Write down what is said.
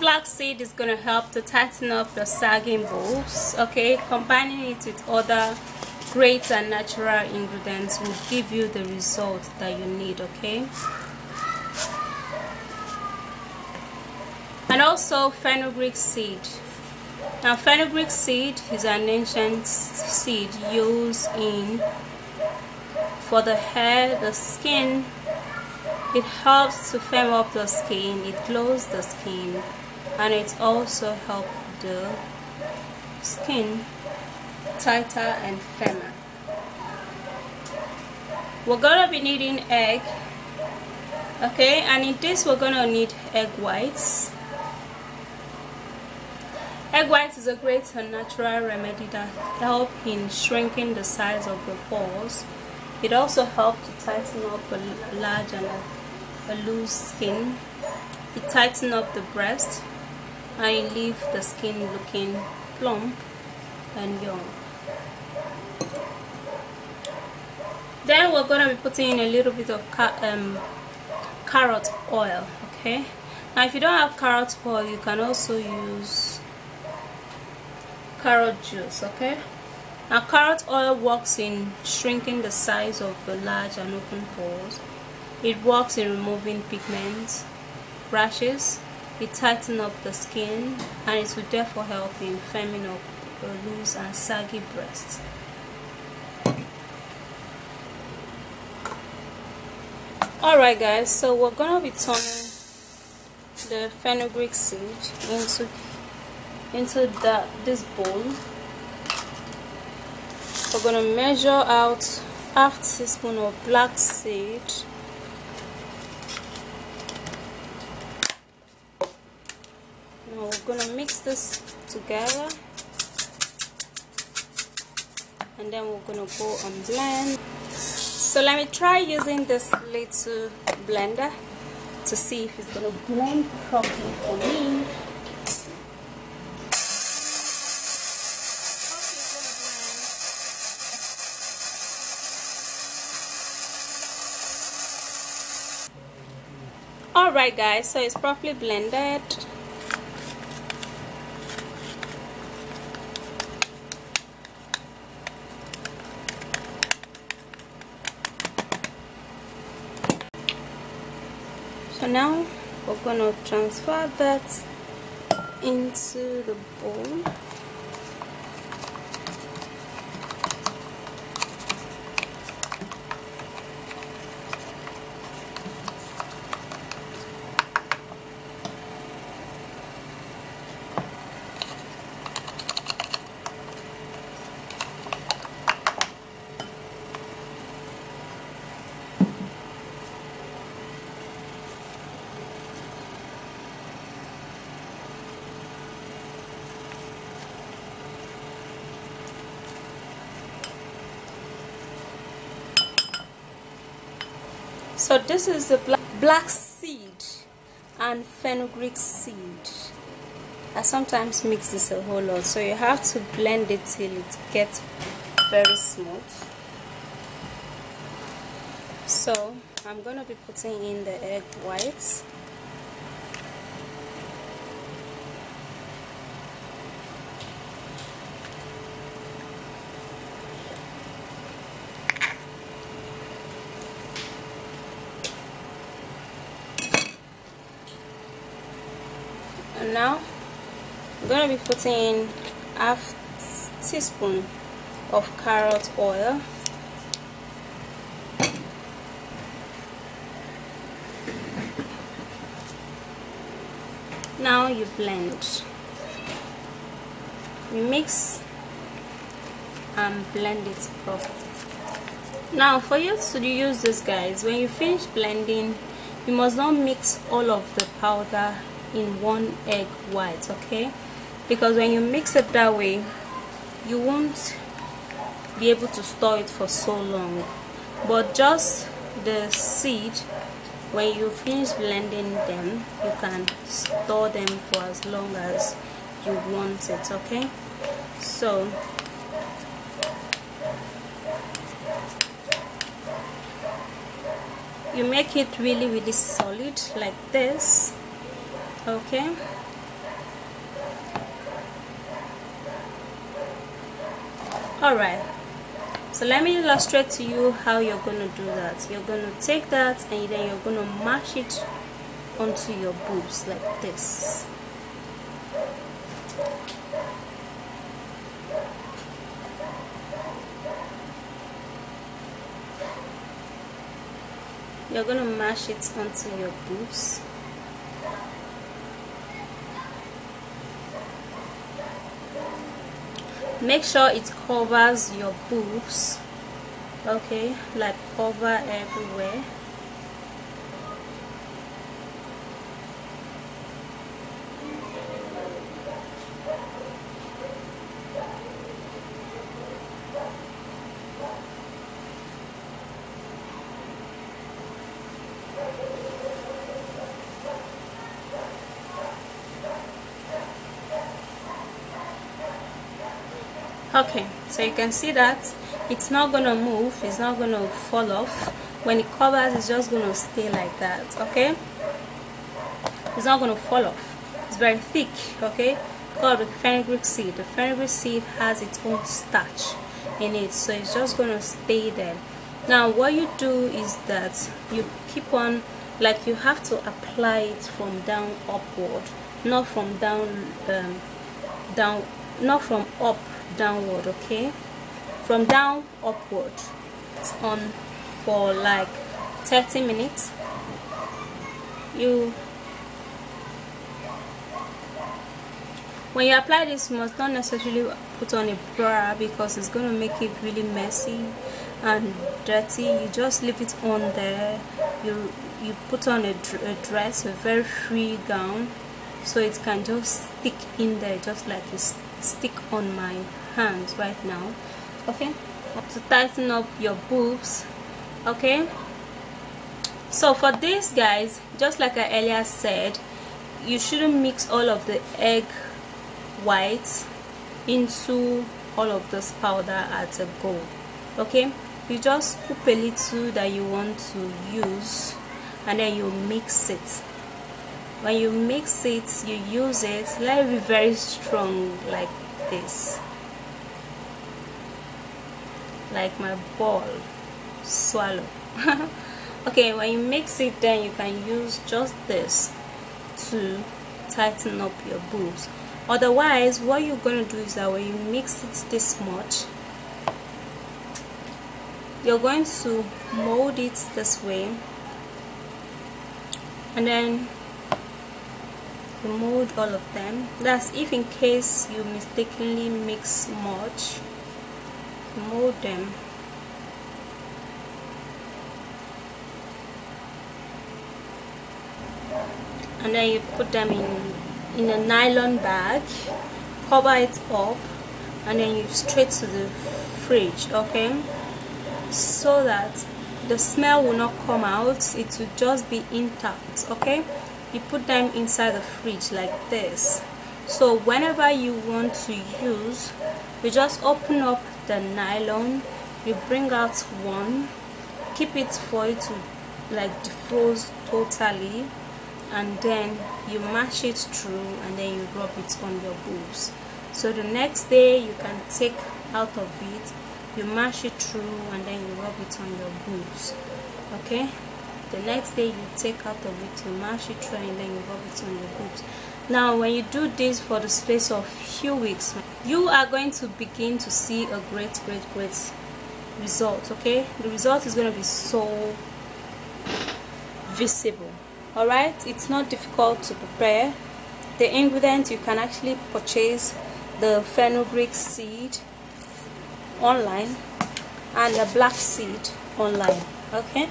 flaxseed is going to help to tighten up your sagging bulbs, okay? Combining it with other great and natural ingredients will give you the results that you need, okay? And also fenugreek seed. Now fenugreek seed is an ancient seed used for the hair, the skin. It helps to firm up the skin, it glows the skin, and it also helps the skin tighter and firmer. We're gonna be needing egg, okay, and in this we're gonna need egg whites. Egg whites is a great and natural remedy that helps in shrinking the size of the pores. It also helps to tighten up a large and a loose skin. It tightens up the breast and leaves the skin looking plump and young. Then we're going to be putting in a little bit of carrot oil. Okay. Now, if you don't have carrot oil, you can also use carrot juice. Okay. Now, carrot oil works in shrinking the size of the large and open pores. It works in removing pigments, rashes. It tightens up the skin, and it will therefore help in firming up a loose and saggy breast. Alright guys, so we're going to be turning the fenugreek seed into this bowl. We're going to measure out ½ teaspoon of black seed, now we're going to mix this together, and then we're going to go and blend. So let me try using this little blender to see if it's going to blend properly for me. Alright guys, so it's properly blended. So now we're going to transfer that into the bowl. So this is the black seed and fenugreek seed. I sometimes mix this a whole lot, so you have to blend it till it gets very smooth. So I'm going to be putting in the egg whites. Now I'm going to be putting in ½ teaspoon of carrot oil. Now you blend, you mix and blend it properly. Now for you to use this guys, when you finish blending, you must not mix all of the powder in one egg white, okay? Because when you mix it that way, you won't be able to store it for so long. But just the seed, when you finish blending them, you can store them for as long as you want it, okay? So you make it really solid like this. Okay, Alright, so let me illustrate to you how you're going to do that. You're going to take that and then you're going to mash it onto your boobs like this. You're going to mash it onto your boobs. Make sure it covers your boobs, okay, like cover everywhere. Okay, so you can see that it's not gonna move, it's not gonna fall off. When it covers, it's just gonna stay like that, okay? It's not gonna fall off. It's very thick, okay? Called the fenugreek seed. The fenugreek seed has its own starch in it, so it's just gonna stay there. Now, what you do is that you keep on, like you have to apply it from down upward, not from down, not from up. Downward, okay, from down upward. It's on for like 30 minutes. When you apply this, you must not necessarily put on a bra because it's going to make it really messy and dirty. You just leave it on there. You put on a dress, a very free gown, so it can just stick in there just like this. Stick on my hands right now, okay, to tighten up your boobs, okay. So for this, guys, just like I earlier said, you shouldn't mix all of the egg whites into all of this powder at a go, okay. You just scoop a little that you want to use and then you mix it. When you mix it, you use it, let it be very strong like this. Like my ball. Swallow. Okay, when you mix it, then you can use just this to tighten up your boobs. Otherwise, what you're going to do is that when you mix it this much, you're going to mold it this way. And then you mold all of them. That's if in case you mistakenly mix much. Mold them. And then you put them in a nylon bag. Cover it up. And then you straight to the fridge. Okay. So that the smell will not come out. It will just be intact. Okay. You put them inside the fridge like this. So whenever you want to use, you just open up the nylon, you bring out one, keep it for it to like defrost totally, and then you mash it through and then you rub it on your boobs. So the next day you can take out of it, you mash it through and then you rub it on your boobs, okay? The next day you take out of it, you mash it through and then you rub it on your boobs. Now when you do this for the space of few weeks, you are going to begin to see a great result, okay? The result is going to be so visible, alright? It's not difficult to prepare. The ingredients, you can actually purchase the fenugreek seed online and the black seed online, okay?